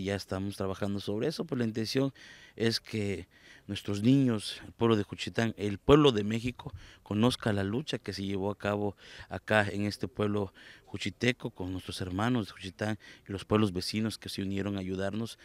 Ya estamos trabajando sobre eso, pues la intención es que nuestros niños, el pueblo de Juchitán, el pueblo de México, conozca la lucha que se llevó a cabo acá en este pueblo juchiteco con nuestros hermanos de Juchitán y los pueblos vecinos que se unieron a ayudarnos.